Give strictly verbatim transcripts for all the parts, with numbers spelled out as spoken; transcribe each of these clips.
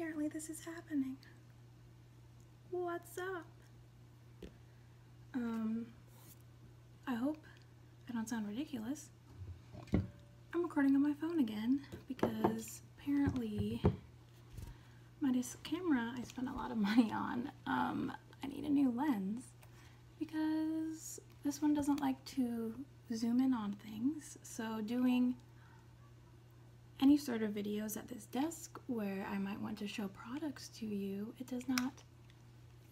apparently this is happening. What's up? Um, I hope I don't sound ridiculous. I'm recording on my phone again because apparently my camera I spent a lot of money on. Um, I need a new lens because this one doesn't like to zoom in on things, so doing any sort of videos at this desk where I might want to show products to you, it does not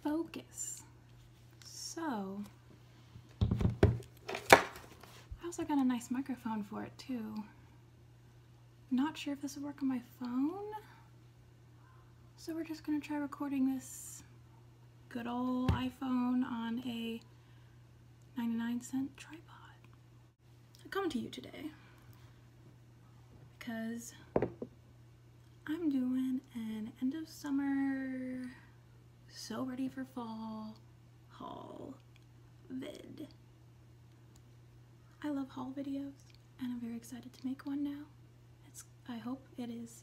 focus. So, I also got a nice microphone for it too. Not sure if this will work on my phone, so we're just gonna try recording this good old iPhone on a ninety-nine cent tripod. I come to you today because I'm doing an end of summer, so ready for fall, haul vid. I love haul videos and I'm very excited to make one now. It's, I hope it is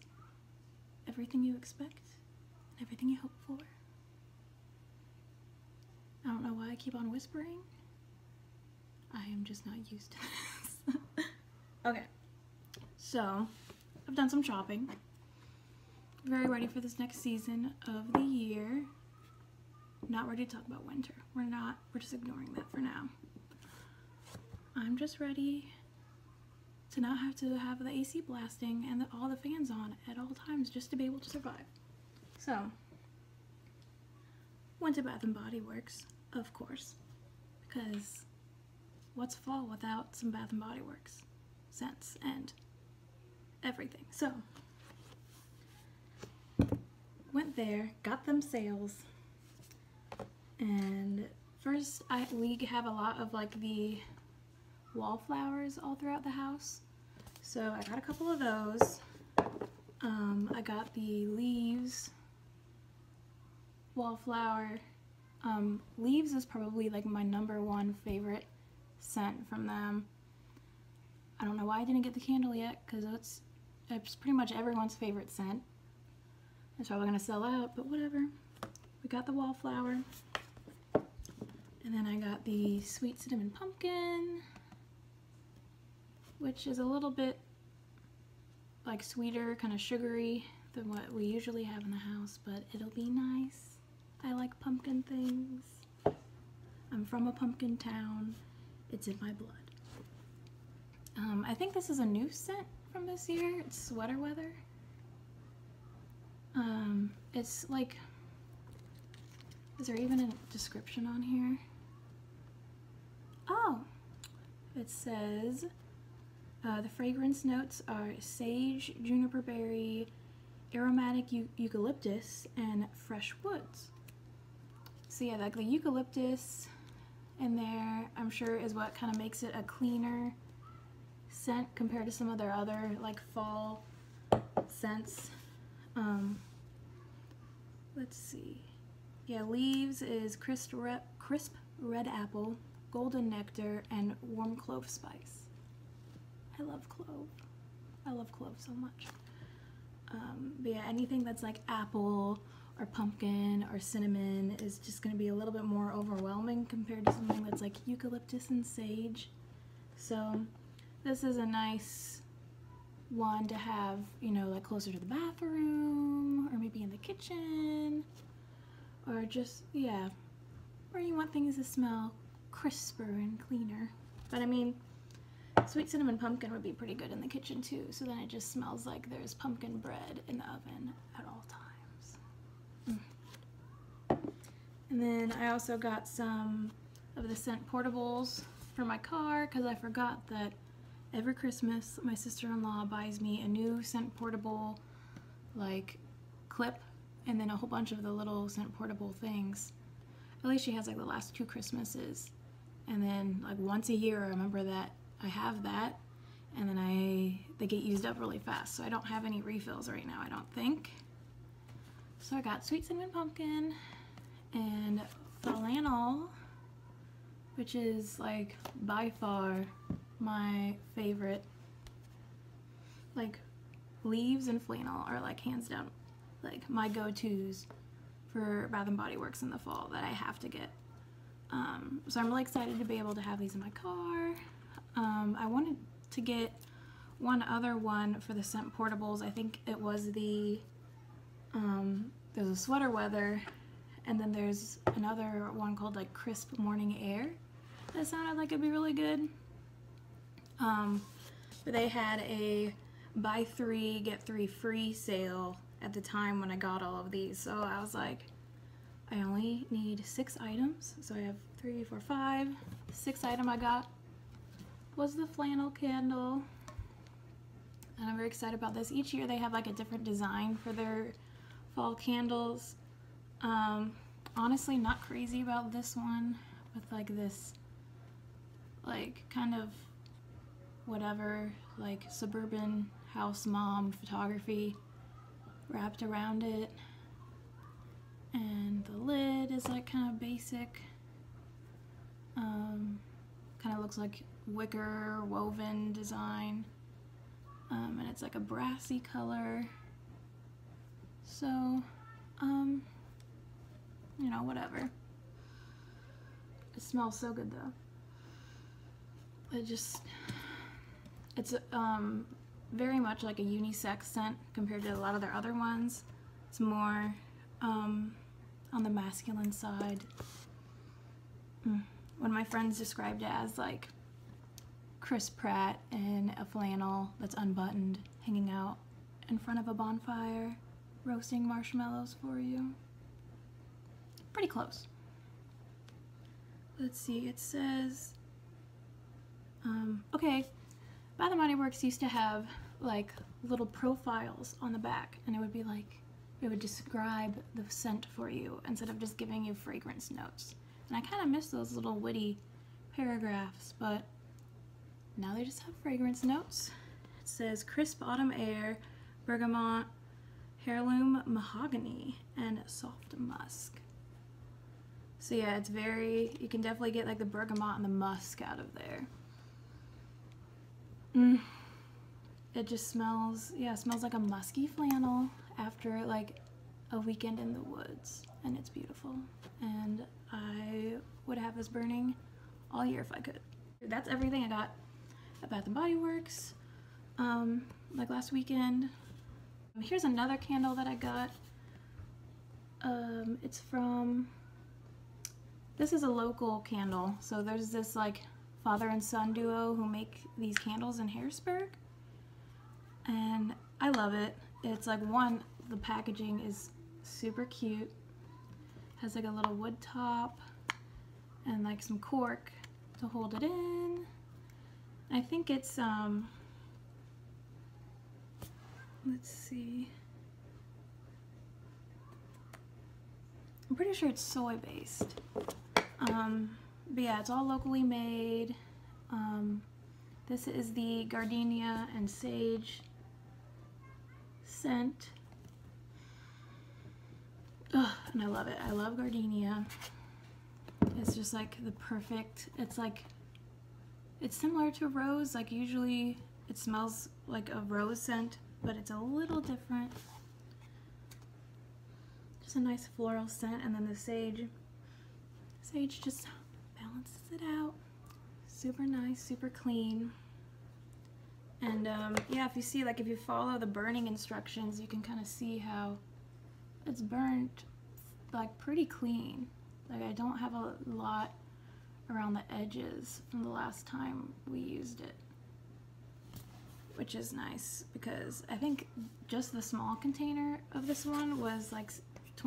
everything you expect and everything you hope for. I don't know why I keep on whispering. I am just not used to this. Okay. So, I've done some shopping. Very ready for this next season of the year. Not ready to talk about winter. We're not, we're just ignoring that for now. I'm just ready to not have to have the A C blasting and the, all the fans on at all times just to be able to survive. So, went to Bath and Body Works, of course, because what's fall without some Bath and Body Works scents and everything. So, went there, got them sales, and first I, we have a lot of like the wallflowers all throughout the house, so I got a couple of those. Um, I got the leaves, wallflower, um, leaves is probably like my number one favorite scent from them. I don't know why I didn't get the candle yet because it's It's pretty much everyone's favorite scent. It's probably going to sell out, but whatever. We got the wallflower. And then I got the sweet cinnamon pumpkin, which is a little bit like sweeter, kind of sugary than what we usually have in the house, but it'll be nice. I like pumpkin things. I'm from a pumpkin town. It's in my blood. Um, I think this is a new scent from this year. It's Sweater Weather. Um, it's like, is there even a description on here? Oh, it says uh, the fragrance notes are sage, juniper berry, aromatic eucalyptus, and fresh woods. So yeah, like the eucalyptus in there, I'm sure is what kind of makes it a cleaner scent compared to some of their other like fall scents. Um, let's see. Yeah, leaves is crisp, re crisp red apple, golden nectar, and warm clove spice. I love clove. I love clove so much. Um, but yeah, anything that's like apple or pumpkin or cinnamon is just going to be a little bit more overwhelming compared to something that's like eucalyptus and sage. So this is a nice one to have, you know, like closer to the bathroom or maybe in the kitchen, or just, yeah, where you want things to smell crisper and cleaner. But I mean, sweet cinnamon pumpkin would be pretty good in the kitchen too, so then it just smells like there's pumpkin bread in the oven at all times. Mm. And then I also got some of the scent portables for my car because I forgot that every Christmas, my sister-in-law buys me a new scent portable, like, clip, and then a whole bunch of the little scent portable things. At least she has, like, the last two Christmases. And then, like, once a year, I remember that I have that, and then I they get used up really fast, so I don't have any refills right now, I don't think. So I got sweet cinnamon pumpkin and flannel, which is, like, by far my favorite. Like leaves and flannel are like hands down like my go-tos for Bath and Body Works in the fall that I have to get. Um, so I'm really excited to be able to have these in my car. Um, I wanted to get one other one for the scent portables. I think it was the, um, there's a Sweater Weather, and then there's another one called like Crisp Morning Air. That sounded like it'd be really good. Um, but they had a buy three, get three free sale at the time when I got all of these. So I was like, I only need six items. So I have three, four, five. The sixth item I got was the flannel candle. And I'm very excited about this. Each year they have like a different design for their fall candles. Um, honestly, not crazy about this one with like this, like kind of whatever, like suburban house mom photography wrapped around it. And the lid is like kind of basic. Um, kind of looks like wicker woven design. Um, and it's like a brassy color. So, um, you know, whatever. It smells so good though. It just, it's um, very much like a unisex scent compared to a lot of their other ones. It's more um, on the masculine side. Mm. One of my friends described it as like Chris Pratt in a flannel that's unbuttoned, hanging out in front of a bonfire, roasting marshmallows for you. Pretty close. Let's see, it says, um, okay, Bath and Body Works used to have like little profiles on the back, and it would be like, it would describe the scent for you instead of just giving you fragrance notes. And I kind of miss those little witty paragraphs, but now they just have fragrance notes. It says crisp autumn air, bergamot, heirloom mahogany, and soft musk. So yeah, it's very, you can definitely get like the bergamot and the musk out of there. Mm. It just smells, yeah, it smells like a musky flannel after like a weekend in the woods, and it's beautiful. And I would have this burning all year if I could. That's everything I got at Bath and Body Works, um, like last weekend. Here's another candle that I got. Um, it's from... This is a local candle, so there's this like father and son duo who make these candles in Harrisburg, and I love it. It's like one, the packaging is super cute, has like a little wood top and like some cork to hold it in. I think it's, um, let's see, I'm pretty sure it's soy based. Um, but yeah, it's all locally made. Um, this is the gardenia and sage scent. Ugh, and I love it. I love gardenia. It's just like the perfect, it's like, it's similar to rose. Like usually it smells like a rose scent, but it's a little different. Just a nice floral scent, and then the sage. Sage just balances it out. Super nice, super clean. And um, yeah, if you see, like if you follow the burning instructions, you can kind of see how it's burnt like pretty clean. Like I don't have a lot around the edges from the last time we used it, which is nice because I think just the small container of this one was like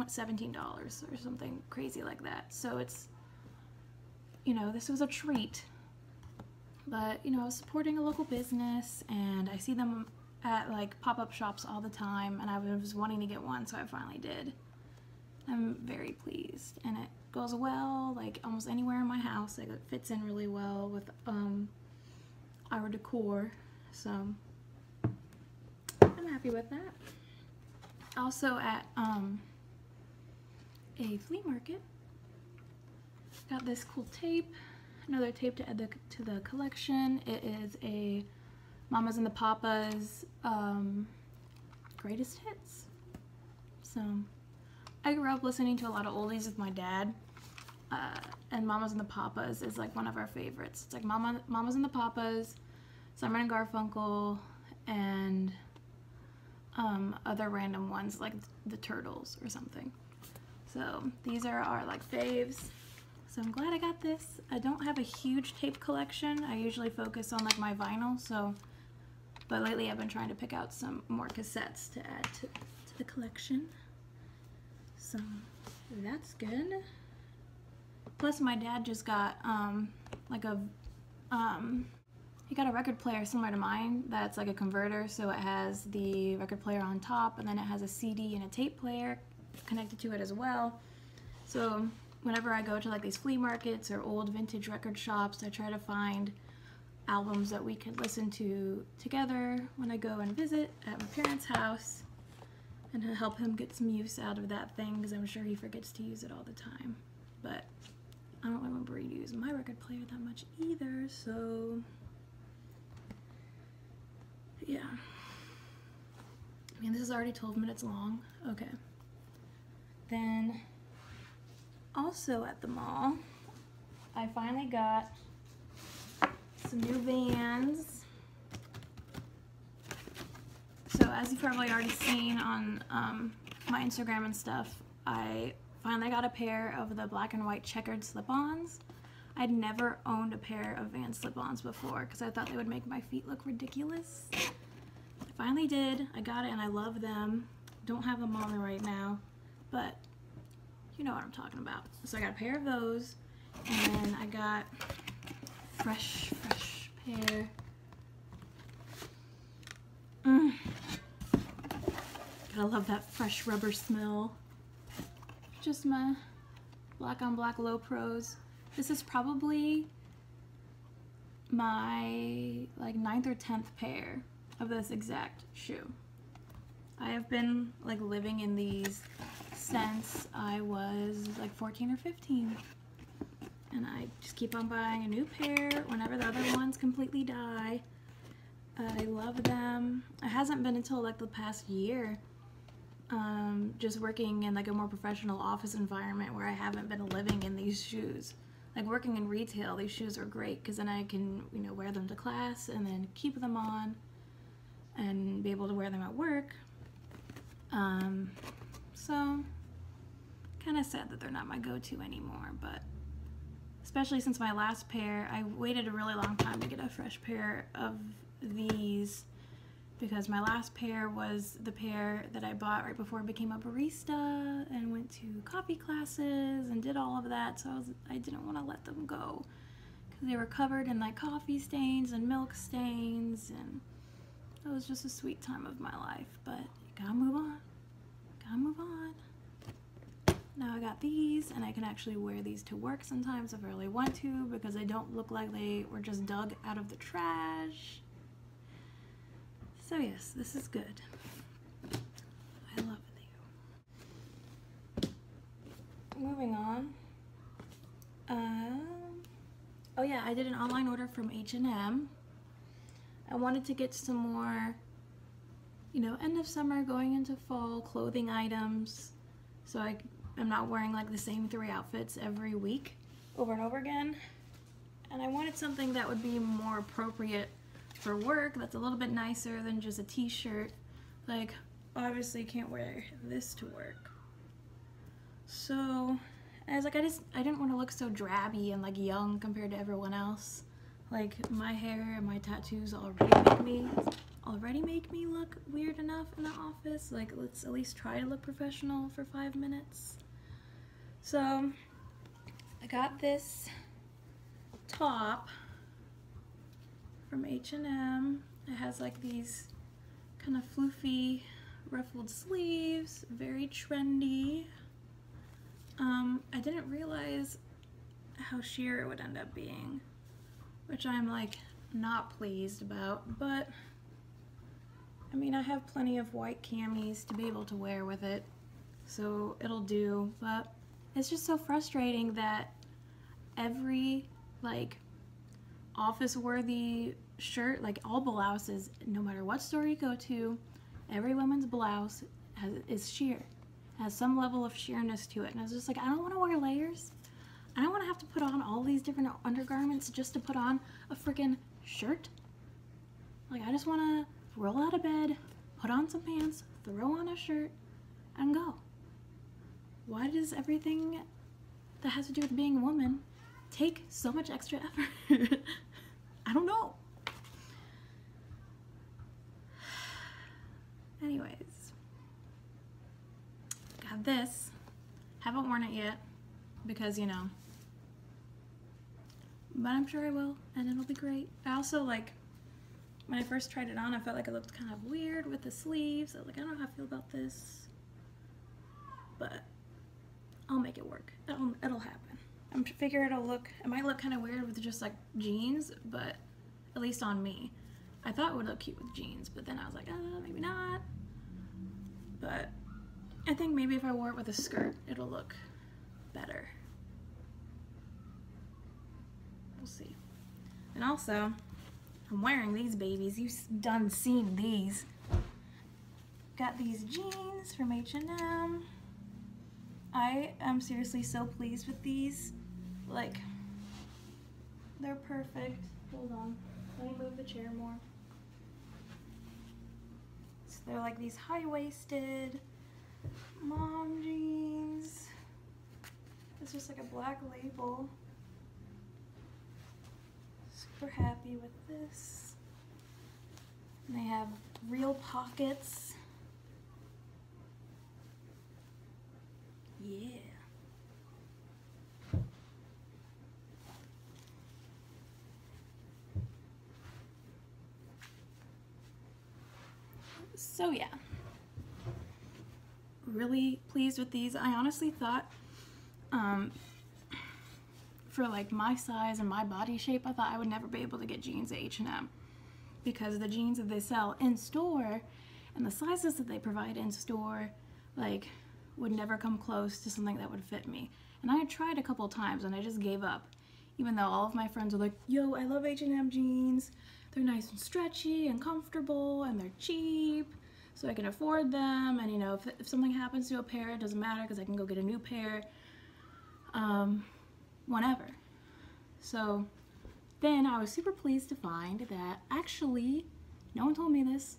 seventeen dollars or something crazy like that. So it's, you know, this was a treat, but you know, I was supporting a local business, and I see them at like pop-up shops all the time, and I was wanting to get one, so I finally did. I'm very pleased, and it goes well like almost anywhere in my house. Like it fits in really well with um, our decor, so I'm happy with that. Also at um, a flea market, got this cool tape, another tape to add the, to the collection. It is a Mamas and the Papas um, Greatest Hits. So I grew up listening to a lot of oldies with my dad, uh, and Mamas and the Papas is like one of our favorites. It's like Mama, Mamas and the Papas, Simon and Garfunkel, and um, other random ones like the Turtles or something. So these are our like faves. So I'm glad I got this. I don't have a huge tape collection. I usually focus on like my vinyl, so, but lately I've been trying to pick out some more cassettes to add to, to the collection. So that's good. Plus my dad just got um, like a, um, he got a record player similar to mine that's like a converter, so it has the record player on top and then it has a C D and a tape player connected to it as well. So whenever I go to like these flea markets or old vintage record shops, I try to find albums that we could listen to together when I go and visit at my parents' house, and to help him get some use out of that thing, because I'm sure he forgets to use it all the time. But I don't remember he used my record player that much either, so yeah. I mean, this is already twelve minutes long. Okay. Then also at the mall, I finally got some new Vans. So as you've probably already seen on um, my Instagram and stuff, I finally got a pair of the black and white checkered slip-ons. I'd never owned a pair of Vans slip-ons before because I thought they would make my feet look ridiculous. I finally did. I got it and I love them. Don't have them on me right now, but you know what I'm talking about. So I got a pair of those, and then I got fresh, fresh pair. Mm. Gotta love that fresh rubber smell. Just my black on black low pros. This is probably my like ninth or tenth pair of this exact shoe. I have been like living in these since I was like fourteen or fifteen, and I just keep on buying a new pair whenever the other ones completely die. I love them. It hasn't been until like the past year, um, just working in like a more professional office environment, where I haven't been living in these shoes. Like working in retail, these shoes are great because then I can, you know, wear them to class and then keep them on and be able to wear them at work. Um, so kind of sad that they're not my go-to anymore, but especially since my last pair, I waited a really long time to get a fresh pair of these because my last pair was the pair that I bought right before I became a barista and went to coffee classes and did all of that, so I, was, I didn't want to let them go because they were covered in like coffee stains and milk stains, and it was just a sweet time of my life, but you gotta move on. Gotta move on. Now I got these, and I can actually wear these to work sometimes if I really want to, because they don't look like they were just dug out of the trash. So yes, this is good. I love you. Moving on. Um, oh yeah, I did an online order from H and M. I wanted to get some more, you know, end of summer going into fall clothing items, so I, I'm not wearing like the same three outfits every week over and over again. And I wanted something that would be more appropriate for work, that's a little bit nicer than just a t-shirt. Like, obviously can't wear this to work. So I was like, I just, I didn't want to look so drabby and like young compared to everyone else. Like my hair and my tattoos already make me, already make me look weird enough in the office. Like, let's at least try to look professional for five minutes. So I got this top from H and M. It has like these kind of floofy ruffled sleeves, very trendy. Um, I didn't realize how sheer it would end up being, which I'm like not pleased about, but I mean, I have plenty of white camis to be able to wear with it, so it'll do. But it's just so frustrating that every like office-worthy shirt, like all blouses, no matter what store you go to, every woman's blouse has, is sheer. has some level of sheerness to it. And I was just like, I don't want to wear layers. I don't want to have to put on all these different undergarments just to put on a freaking shirt. Like, I just want to roll out of bed, put on some pants, throw on a shirt, and go. Why does everything that has to do with being a woman take so much extra effort? I don't know. Anyways, got this. Haven't worn it yet because, you know, but I'm sure I will and it'll be great. I also, like, when I first tried it on, I felt like it looked kind of weird with the sleeves. I was like, I don't know how I feel about this, but I'll make it work. It'll, it'll happen. I'm figure it'll look, it might look kind of weird with just like jeans, but at least on me. I thought it would look cute with jeans, but then I was like, uh, maybe not. But I think maybe if I wore it with a skirt, it'll look better. We'll see. And also, I'm wearing these babies. You've done seen these. Got these jeans from H and M. I am seriously so pleased with these. Like, they're perfect. Hold on. Let me move the chair more. So they're like these high-waisted mom jeans. It's just like a black label. Super happy with this. And they have real pockets. Yeah. So yeah, really pleased with these. I honestly thought, um, for like my size and my body shape, I thought I would never be able to get jeans at H and M because the jeans that they sell in store and the sizes that they provide in store, like, would never come close to something that would fit me. And I had tried a couple times and I just gave up, even though all of my friends were like, yo, I love H and M jeans. They're nice and stretchy and comfortable and they're cheap, so I can afford them, and you know, if, if something happens to a pair, it doesn't matter because I can go get a new pair um, whenever. So then I was super pleased to find that, actually, no one told me this,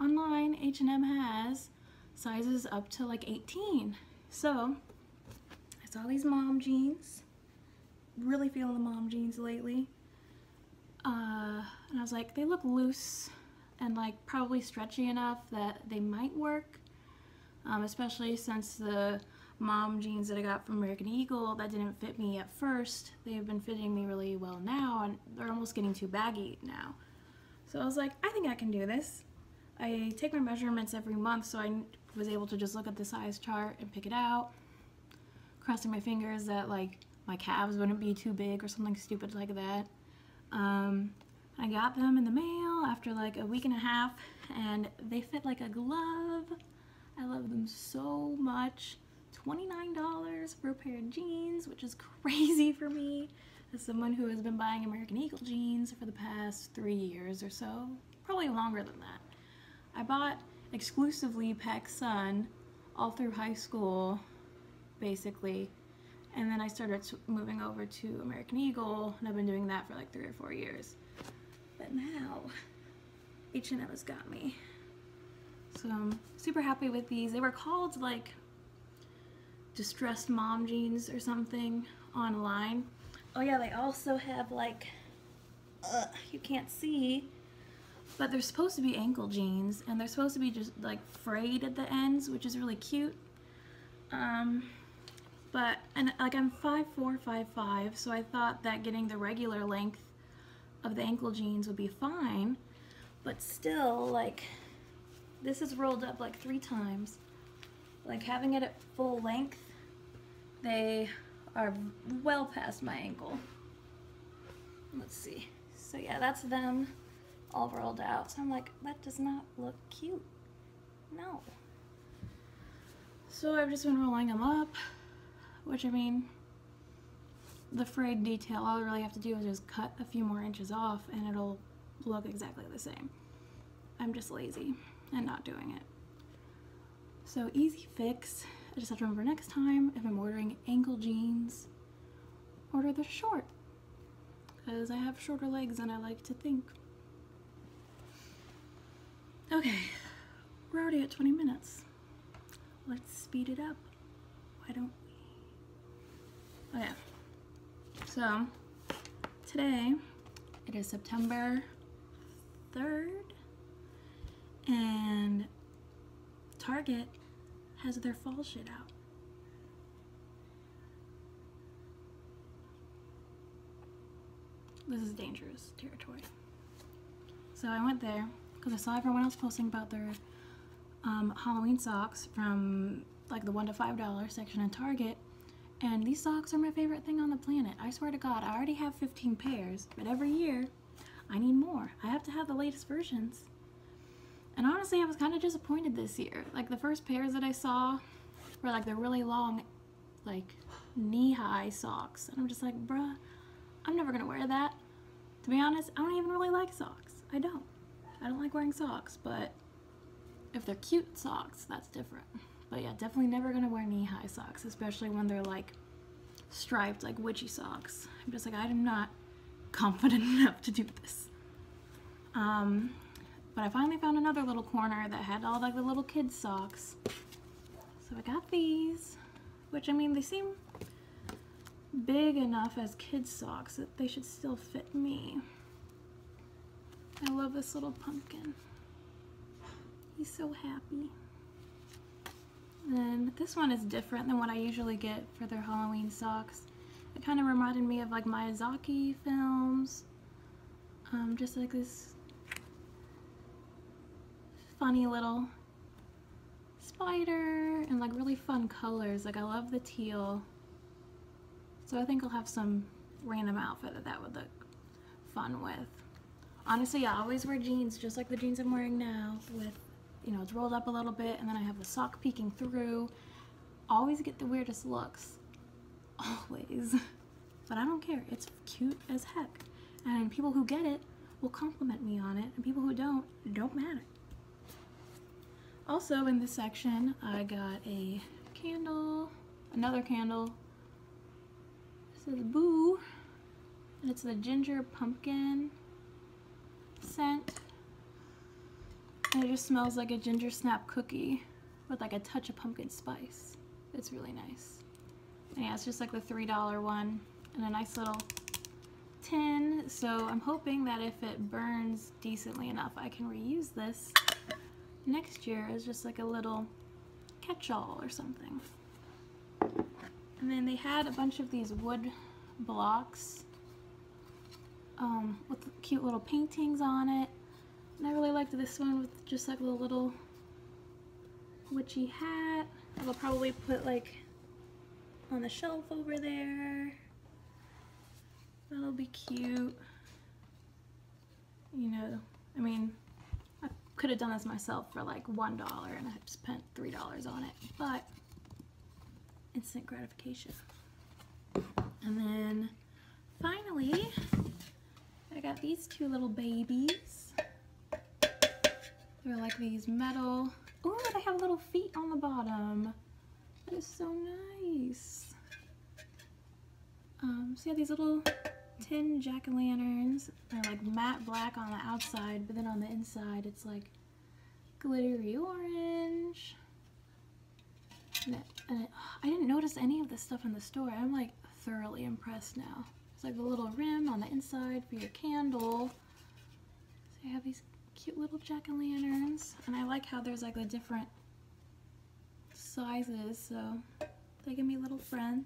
online H and M has sizes up to like eighteen. So I saw these mom jeans, really feeling the mom jeans lately. Uh, and I was like, they look loose and like probably stretchy enough that they might work, um, especially since the mom jeans that I got from American Eagle that didn't fit me at first, they've been fitting me really well now, and they're almost getting too baggy now. So I was like, I think I can do this. I take my measurements every month, so I was able to just look at the size chart and pick it out, crossing my fingers that like my calves wouldn't be too big or something stupid like that. Um, I got them in the mail after like a week and a half, and they fit like a glove. I love them so much. twenty-nine dollars for a pair of jeans, which is crazy for me as someone who has been buying American Eagle jeans for the past three years or so, probably longer than that. I bought exclusively PacSun all through high school, basically. And then I started moving over to American Eagle, and I've been doing that for like three or four years. But now, H and M has got me. So I'm super happy with these. They were called like distressed mom jeans or something online. Oh yeah, they also have like, uh, you can't see, but they're supposed to be ankle jeans, and they're supposed to be just like frayed at the ends, which is really cute. Um, But, and like I'm five four, five five, so I thought that getting the regular length of the ankle jeans would be fine, but still, like, this is rolled up like three times. Like, having it at full length, they are well past my ankle. Let's see. So yeah, that's them all rolled out. So I'm like, that does not look cute. No. So I've just been rolling them up. Which, I mean, the frayed detail, all I really have to do is just cut a few more inches off and it'll look exactly the same. I'm just lazy and not doing it. So easy fix. I just have to remember next time, if I'm ordering ankle jeans, order the short, because I have shorter legs than I like to think. Okay, we're already at twenty minutes. Let's speed it up. Why don't we? Okay, so today it is September third, and Target has their fall shit out. This is dangerous territory. So I went there because I saw everyone else posting about their um, Halloween socks from like the one to five dollar section in Target, and these socks are my favorite thing on the planet. I swear to God, I already have fifteen pairs, but every year I need more. I have to have the latest versions. And honestly, I was kind of disappointed this year. Like, the first pairs that I saw were like the really long, like knee-high socks, and I'm just like, bruh, I'm never gonna wear that. To be honest, I don't even really like socks. I don't. I don't like wearing socks, but if they're cute socks, that's different. But yeah, definitely never gonna wear knee-high socks, especially when they're like striped, like witchy socks. I'm just like, I am not confident enough to do this. Um, but I finally found another little corner that had all like the little kids' socks. So I got these, which, I mean, they seem big enough as kids' socks that they should still fit me. I love this little pumpkin. He's so happy. And then this one is different than what I usually get for their Halloween socks. It kind of reminded me of like Miyazaki films. Um, just like this funny little spider and like really fun colors. Like, I love the teal. So I think I'll have some random outfit that that would look fun with. Honestly, I always wear jeans, just like the jeans I'm wearing now, with, you know, it's rolled up a little bit, and then I have the sock peeking through. Always get the weirdest looks. Always. But I don't care. It's cute as heck. And people who get it will compliment me on it, and people who don't, don't matter. Also, in this section, I got a candle, another candle. This is Boo, and it's the ginger pumpkin scent, and it just smells like a ginger snap cookie with like a touch of pumpkin spice. It's really nice. And yeah, it's just like the three dollar one, and a nice little tin, so I'm hoping that if it burns decently enough, I can reuse this next year as just like a little catch-all or something. And then they had a bunch of these wood blocks um, with cute little paintings on it. And I really liked this one with just like a little witchy hat. I'll probably put like on the shelf over there. That'll be cute. You know, I mean, I could have done this myself for like one dollar and I spent three dollars on it, but instant gratification. And then finally, I got these two little babies. They're like these metal, oh, they have little feet on the bottom. That is so nice. Um, so yeah, these little tin jack-o'-lanterns. They're like matte black on the outside, but then on the inside it's like glittery orange. And it, and it, I didn't notice any of this stuff in the store. I'm like thoroughly impressed now. It's like the little rim on the inside for your candle. So you have these cute little jack-o'-lanterns, and I like how there's like the different sizes, so they give me little friends.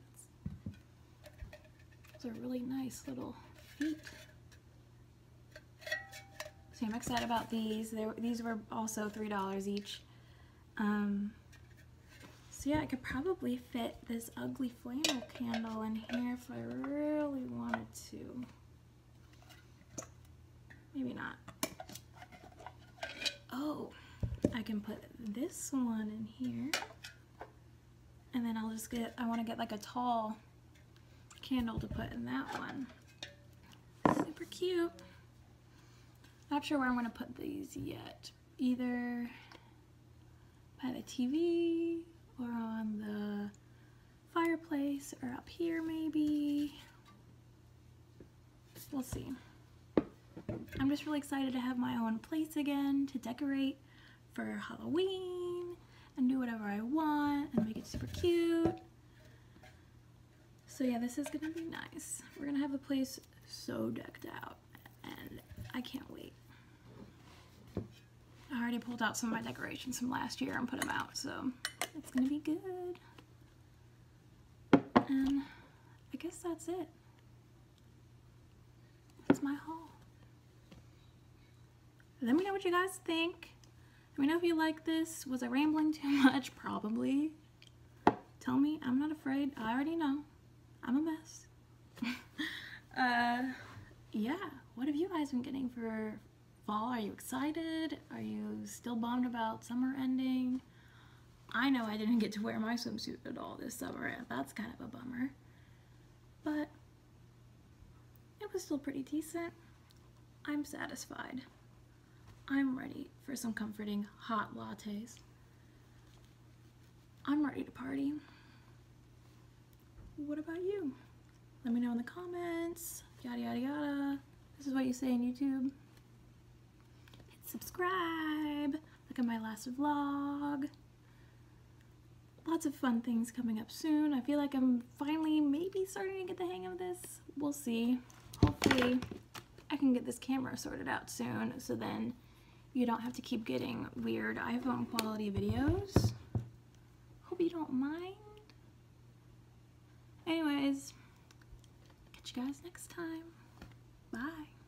Those are really nice little feet. So I'm excited about these. They, these were also three dollars each. Um, So yeah, I could probably fit this ugly flannel candle in here if I really wanted to. Maybe not. Oh, I can put this one in here. And then I'll just get, I want to get like a tall candle to put in that one. Super cute. Not sure where I'm going to put these yet. Either by the T V or on the fireplace or up here maybe. We'll see. I'm just really excited to have my own place again to decorate for Halloween and do whatever I want and make it super cute. So yeah, this is gonna be nice. We're gonna have the place so decked out and I can't wait. I already pulled out some of my decorations from last year and put them out, so it's gonna be good. And I guess that's it. That's my haul. Let me know what you guys think. Let me know if you like this. Was I rambling too much? Probably. Tell me. I'm not afraid. I already know. I'm a mess. uh, yeah. What have you guys been getting for fall? Are you excited? Are you still bummed about summer ending? I know I didn't get to wear my swimsuit at all this summer, and that's kind of a bummer. But it was still pretty decent. I'm satisfied. I'm ready for some comforting hot lattes. I'm ready to party. What about you? Let me know in the comments. Yada yada yada. This is what you say on YouTube. Hit subscribe. Look at my last vlog. Lots of fun things coming up soon. I feel like I'm finally maybe starting to get the hang of this. We'll see. Hopefully I can get this camera sorted out soon, so then you don't have to keep getting weird iPhone quality videos. Hope you don't mind. Anyways, catch you guys next time. Bye.